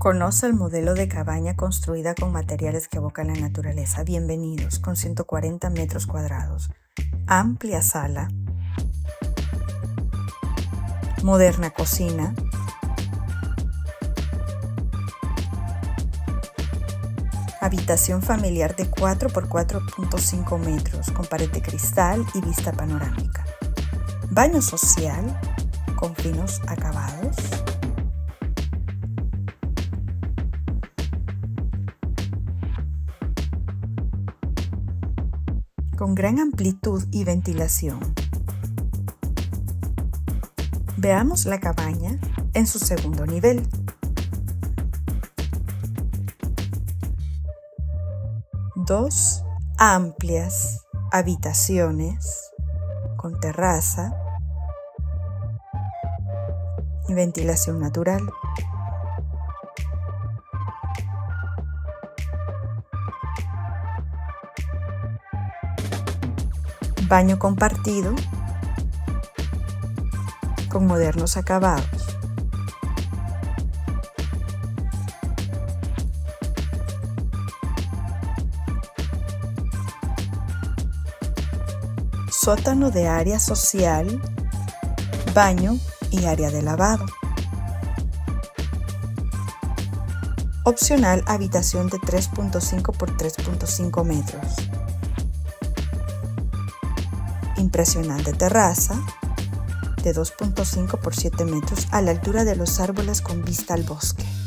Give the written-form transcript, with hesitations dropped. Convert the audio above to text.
Conoce el modelo de cabaña construida con materiales que evocan la naturaleza. Bienvenidos, con 140 metros cuadrados. Amplia sala. Moderna cocina. Habitación familiar de 4 x 4.5 metros, con pared de cristal y vista panorámica. Baño social, con finos acabados. Con gran amplitud y ventilación. Veamos la cabaña en su segundo nivel. Dos amplias habitaciones con terraza y ventilación natural. Baño compartido con modernos acabados. Sótano de área social, baño y área de lavado. Opcional, habitación de 3.5 por 3.5 metros. Impresionante terraza de 2.5 por 7 metros a la altura de los árboles con vista al bosque.